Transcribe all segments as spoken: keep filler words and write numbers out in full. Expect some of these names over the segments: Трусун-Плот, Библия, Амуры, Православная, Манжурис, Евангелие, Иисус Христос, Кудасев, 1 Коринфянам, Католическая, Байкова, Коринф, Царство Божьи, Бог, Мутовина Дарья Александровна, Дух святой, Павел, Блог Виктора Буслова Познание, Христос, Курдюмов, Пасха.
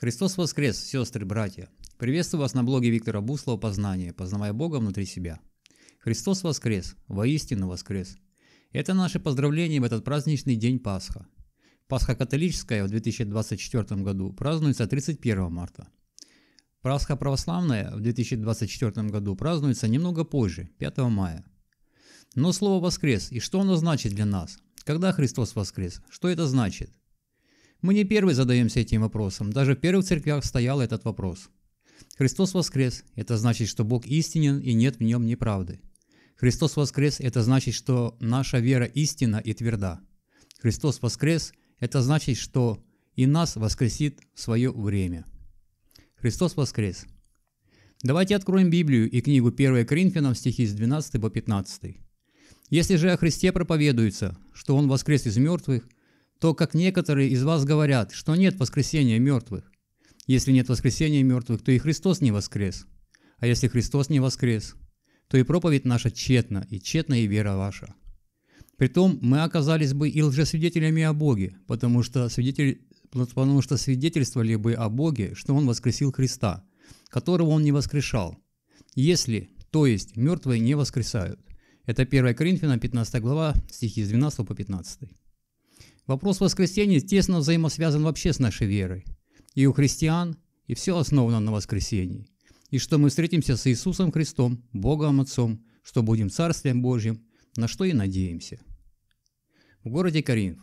Христос воскрес, сестры, братья! Приветствую вас на блоге Виктора Буслова «Познание. Познавая Бога внутри себя». Христос воскрес! Воистину воскрес! Это наши поздравления в этот праздничный день Пасха. Пасха католическая в две тысячи двадцать четвёртом году празднуется тридцать первого марта. Пасха православная в две тысячи двадцать четвёртом году празднуется немного позже, пятого мая. Но слово «воскрес» и что оно значит для нас? Когда Христос воскрес? Что это значит? Мы не первые задаемся этим вопросом, даже в первых церквях стоял этот вопрос. Христос воскрес – это значит, что Бог истинен и нет в нем неправды. Христос воскрес – это значит, что наша вера истинна и тверда. Христос воскрес – это значит, что и нас воскресит в свое время. Христос воскрес! Давайте откроем Библию и книгу первое Коринфянам, стихи с двенадцатого по пятнадцатый. «Если же о Христе проповедуется, что Он воскрес из мертвых, то, как некоторые из вас говорят, что нет воскресения мертвых. Если нет воскресения мертвых, то и Христос не воскрес. А если Христос не воскрес, то и проповедь наша тщетна, и тщетна и вера ваша. Притом мы оказались бы и лжесвидетелями о Боге, потому что, свидетель... потому что свидетельствовали бы о Боге, что Он воскресил Христа, которого Он не воскрешал. Если, то есть, мертвые не воскресают». Это первое Коринфянам, пятнадцатая глава, стихи с двенадцатого по пятнадцатый. Вопрос воскресения тесно взаимосвязан вообще с нашей верой. И у христиан, и все основано на воскресении. И что мы встретимся с Иисусом Христом, Богом Отцом, что будем Царствием Божьим, на что и надеемся. В городе Коринф.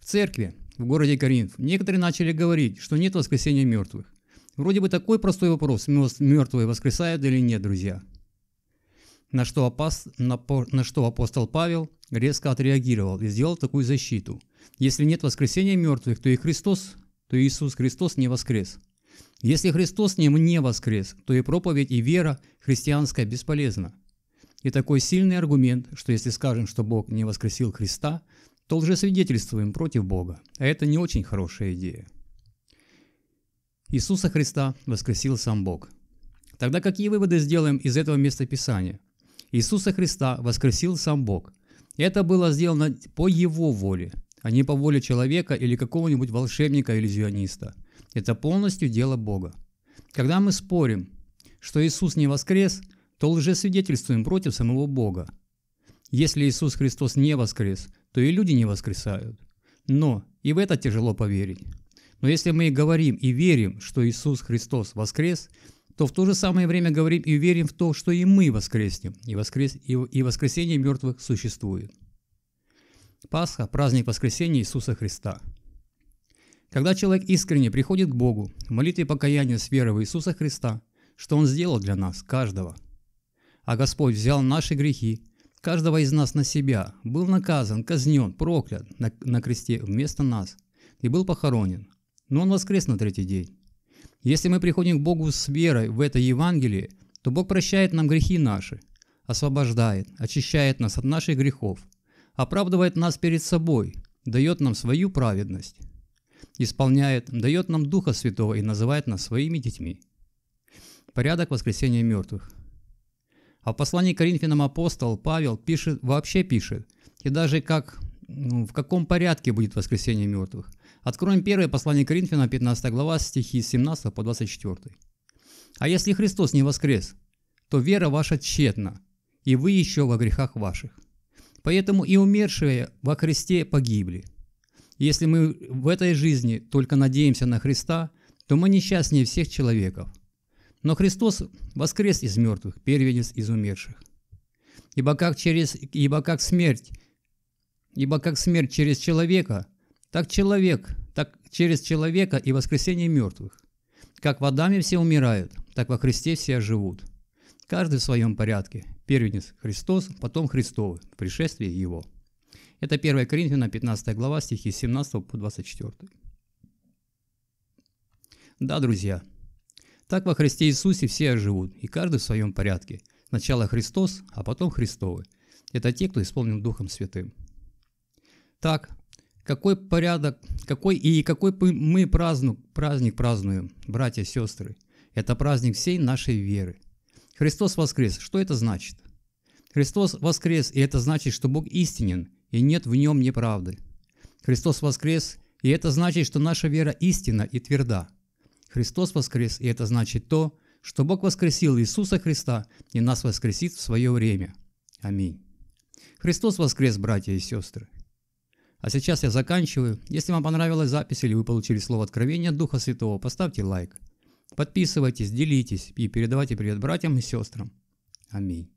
В церкви в городе Коринф некоторые начали говорить, что нет воскресения мертвых. Вроде бы такой простой вопрос, мертвые воскресают или нет, друзья. На что, апост... на... на что апостол Павел резко отреагировал и сделал такую защиту. Если нет воскресения мертвых, то и Христос, то Иисус Христос не воскрес. Если Христос не, не воскрес, то и проповедь, и вера христианская бесполезна. И такой сильный аргумент, что если скажем, что Бог не воскресил Христа, то лжесвидетельствуем против Бога. А это не очень хорошая идея. Иисуса Христа воскресил сам Бог. Тогда какие выводы сделаем из этого места Писания? Иисуса Христа воскресил сам Бог. Это было сделано по Его воле, а не по воле человека или какого-нибудь волшебника-иллюзиониста. Это полностью дело Бога. Когда мы спорим, что Иисус не воскрес, то лжесвидетельствуем против самого Бога. Если Иисус Христос не воскрес, то и люди не воскресают. Но и в это тяжело поверить. Но если мы говорим и верим, что Иисус Христос воскрес, то в то же самое время говорим и верим в то, что и мы воскреснем, и, воскрес... и воскресение мертвых существует. Пасха – праздник воскресения Иисуса Христа. Когда человек искренне приходит к Богу в молитве покаяния с верой в Иисуса Христа, что Он сделал для нас, каждого. А Господь взял наши грехи, каждого из нас на себя, был наказан, казнен, проклят на, на кресте вместо нас и был похоронен, но Он воскрес на третий день. Если мы приходим к Богу с верой в это Евангелие, то Бог прощает нам грехи наши, освобождает, очищает нас от наших грехов, оправдывает нас перед собой, дает нам свою праведность, исполняет, дает нам Духа Святого и называет нас своими детьми. Порядок воскресения мертвых. А в послании к Коринфянам апостол Павел пишет, вообще пишет, и даже как, ну, в каком порядке будет воскресение мертвых. Откроем первое послание Коринфянам, пятнадцатая глава, стихи с семнадцатого по двадцать четвёртый. «А если Христос не воскрес, то вера ваша тщетна, и вы еще во грехах ваших. Поэтому и умершие во Христе погибли. Если мы в этой жизни только надеемся на Христа, то мы несчастнее всех человеков. Но Христос воскрес из мертвых, первенец из умерших. Ибо как, через, ибо как, смерть, ибо как смерть через человека, так человек, так через человека и воскресение мертвых. Как в Адаме все умирают, так во Христе все оживут. Каждый в своем порядке. Первенец Христос, потом Христовы, в пришествии Его». Это первое Коринфянам, пятнадцатая глава, стихи с семнадцатого по двадцать четвёртый. Да, друзья. Так во Христе Иисусе все оживут, и каждый в своем порядке. Сначала Христос, а потом Христовы. Это те, кто исполнен Духом Святым. Так, какой порядок, какой и какой мы праздну, праздник празднуем, братья и сестры? Это праздник всей нашей веры. Христос воскрес. Что это значит? Христос воскрес, и это значит, что Бог истинен, и нет в Нем неправды. Христос воскрес, и это значит, что наша вера истинна и тверда. Христос воскрес, и это значит то, что Бог воскресил Иисуса Христа и нас воскресит в свое время. Аминь. Христос воскрес, братья и сестры. А сейчас я заканчиваю. Если вам понравилась запись или вы получили слово откровения от Духа Святого, поставьте лайк. Подписывайтесь, делитесь и передавайте привет братьям и сестрам. Аминь.